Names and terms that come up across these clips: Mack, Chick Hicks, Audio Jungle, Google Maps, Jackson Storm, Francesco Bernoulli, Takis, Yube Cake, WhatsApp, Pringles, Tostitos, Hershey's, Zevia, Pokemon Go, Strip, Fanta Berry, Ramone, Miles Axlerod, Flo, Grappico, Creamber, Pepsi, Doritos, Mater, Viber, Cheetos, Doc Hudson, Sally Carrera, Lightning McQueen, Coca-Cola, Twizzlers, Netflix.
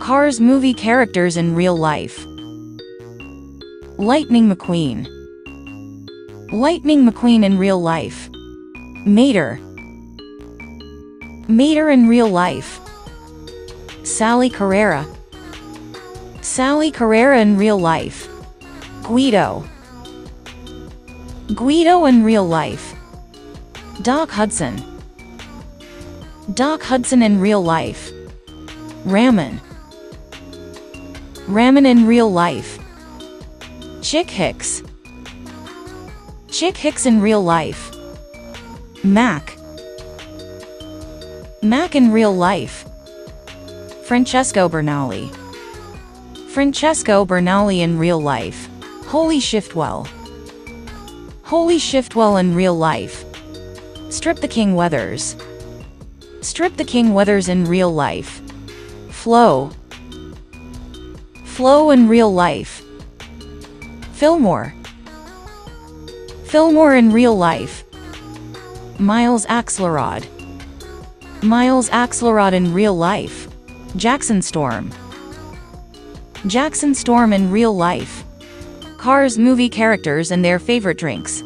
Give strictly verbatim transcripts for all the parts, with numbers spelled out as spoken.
Cars movie characters in real life. Lightning McQueen. Lightning McQueen in real life. Mater. Mater in real life. Sally Carrera. Sally Carrera in real life. Guido. Guido in real life. Doc Hudson. Doc Hudson in real life. Ramone. Ramone in real life. Chick Hicks. Chick Hicks in real life. Mack. Mack in real life. Francesco Bernoulli. Francesco Bernoulli in real life. Holley Shiftwell. Holley Shiftwell in real life. Strip the King Weathers. Strip the King Weathers in real life. Flo. Flo in real life. Fillmore. Fillmore in real life. Miles Axlerod. Miles Axlerod in real life. Jackson Storm. Jackson Storm in real life. Cars movie characters and their favorite drinks.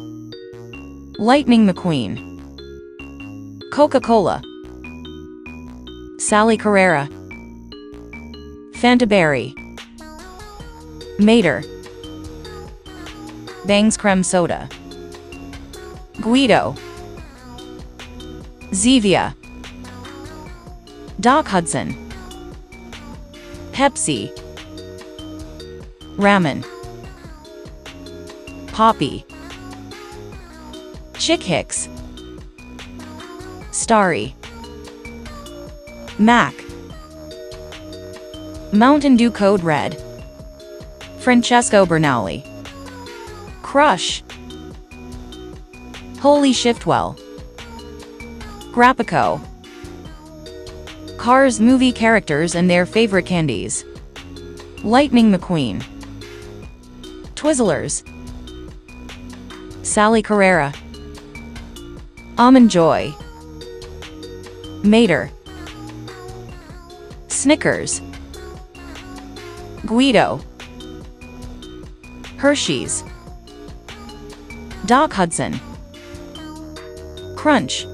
Lightning McQueen. Coca-Cola. Sally Carrera. Fanta Berry. Mater. Bang's Creme Soda. Guido. Zevia. Doc Hudson. Pepsi. Ramen. Poppy. Chick Hicks. Starry. Mac. Mountain Dew Code Red. Francesco Bernoulli. Crush. Holley Shiftwell. Grappico. Cars movie characters and their favorite candies. Lightning McQueen. Twizzlers. Sally Carrera. Almond Joy. Mater. Snickers. Guido. Hershey's. Doc Hudson. Crunch.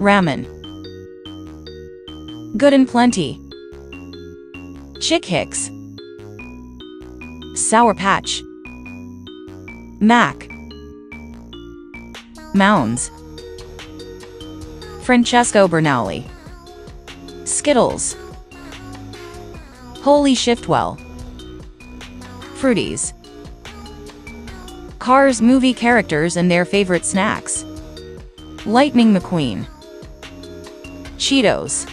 Ramen. Good and Plenty. Chick Hicks. Sour Patch. Mac. Mounds. Francesco Bernoulli. Skittles. Holley Shiftwell. Fruities. Cars movie characters and their favorite snacks. Lightning McQueen. Cheetos.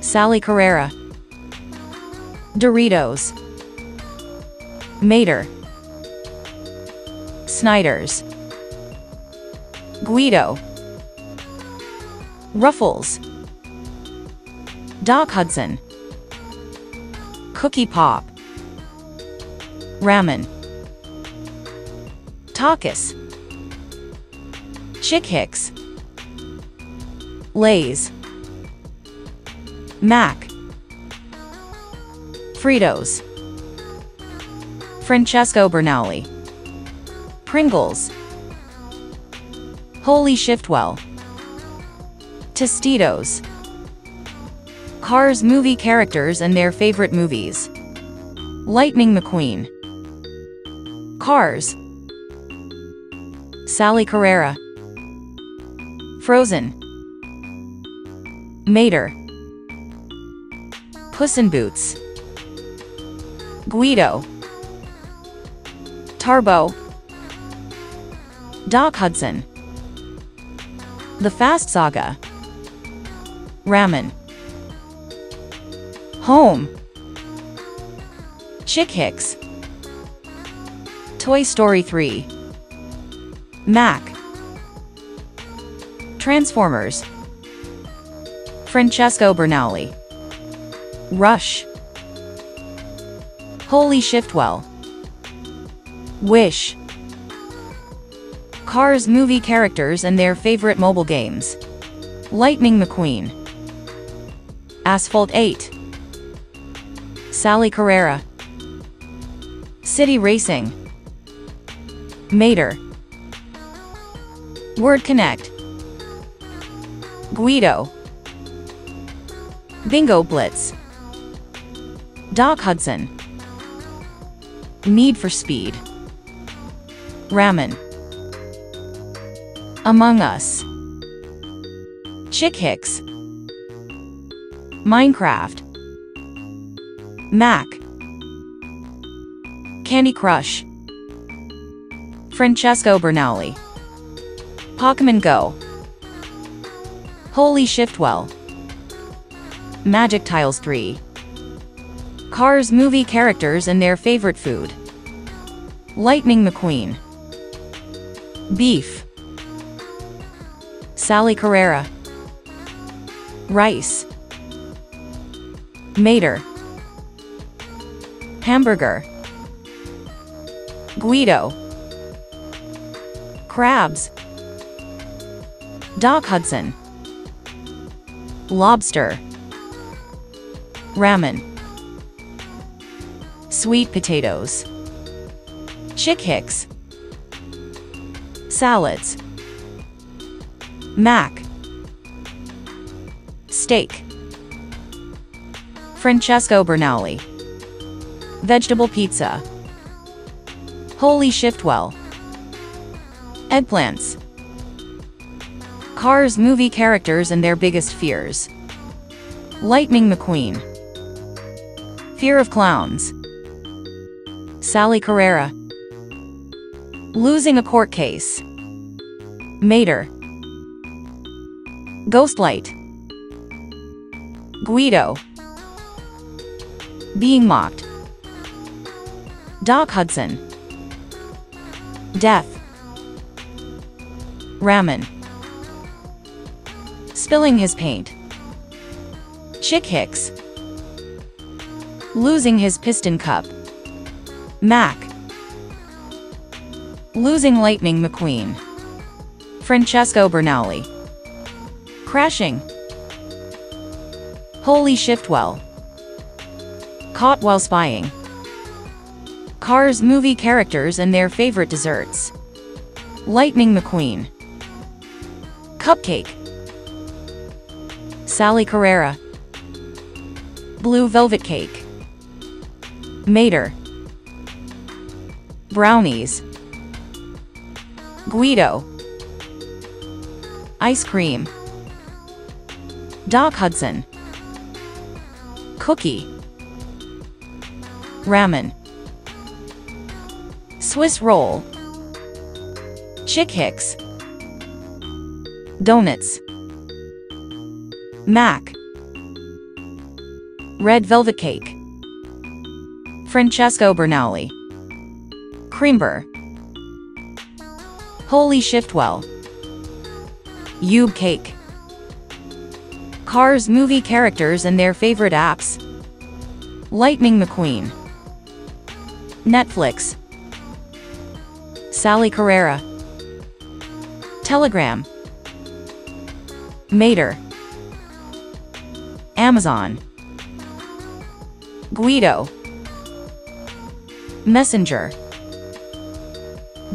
Sally Carrera. Doritos. Mater. Snickers. Guido. Ruffles. Doc Hudson. Cookie Pop. Ramen. Takis. Chick Hicks. Lay's. Mac. Fritos. Francesco Bernoulli. Pringles. Holley Shiftwell. Tostitos. Cars movie characters and their favorite movies. Lightning McQueen. Cars. Sally Carrera. Frozen. Mater. Puss in Boots. Guido. Turbo. Doc Hudson. The Fast Saga. Ramen. Home. Chick Hicks. Toy Story three. Mac. Transformers. Francesco Bernoulli. Rush. Holley Shiftwell. Wish. Cars movie characters and their favorite mobile games. Lightning McQueen. Asphalt eight. Sally Carrera. City Racing. Mater. Word Connect. Guido. Bingo Blitz. Doc Hudson. Need for Speed. Ramone. Among Us. Chick Hicks. Minecraft. Mack. Candy Crush. Francesco Bernoulli. Pokemon Go. Holley Shiftwell. Magic Tiles three. Cars movie characters and their favorite food. Lightning McQueen. Beef. Sally Carrera. Rice. Mater. Hamburger. Guido. Crabs. Doc Hudson. Lobster. Ramen. Sweet potatoes. Chick Hicks. Salads. Mac. Steak. Francesco Bernoulli. Vegetable pizza. Holley Shiftwell. Eggplants. Cars movie characters and their biggest fears. Lightning McQueen. Fear of Clowns. Sally Carrera. Losing a Court Case. Mater. Ghostlight. Guido. Being Mocked. Doc Hudson. Death. Ramen. Spilling His Paint. Chick Hicks. Losing His Piston Cup. Mac. Losing Lightning McQueen. Francesco Bernoulli. Crashing. Holley Shiftwell. Caught While Spying. Cars movie characters and their favorite desserts. Lightning McQueen. Cupcake. Sally Carrera. Blue Velvet Cake. Mater. Brownies. Guido. Ice Cream. Doc Hudson. Cookie. Ramen. Swiss Roll. Chick Hicks. Donuts. Mac. Red Velvet Cake. Francesco Bernoulli. Creamber. Holley Shiftwell. Yube Cake. Cars movie characters and their favorite apps. Lightning McQueen. Netflix. Sally Carrera. Telegram. Mater. Amazon. Guido. Messenger.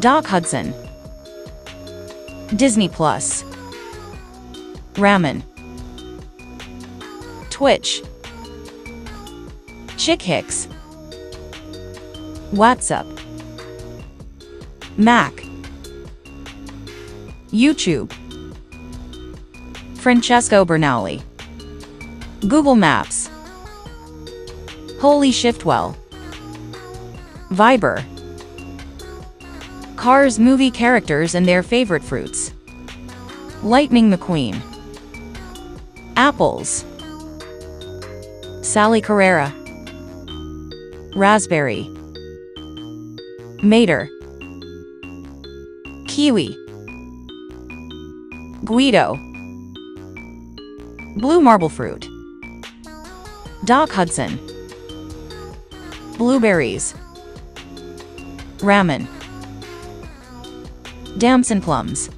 Doc Hudson. Disney Plus. Ramen. Twitch. Chick Hicks. WhatsApp. Mac. YouTube. Francesco Bernoulli. Google Maps. Holley Shiftwell. Viber. Cars movie characters and their favorite fruits. Lightning McQueen. Apples. Sally Carrera. Raspberry. Mater. Kiwi. Guido. Blue Marble Fruit. Doc Hudson. Blueberries. Ramen. Damson Plums.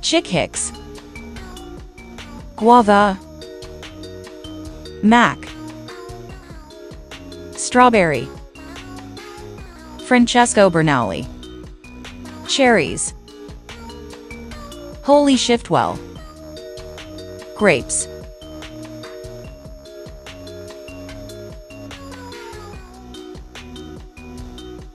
Chick Hicks. Guava. Mack, strawberry, Francesco Bernoulli, cherries, Holley Shiftwell, grapes.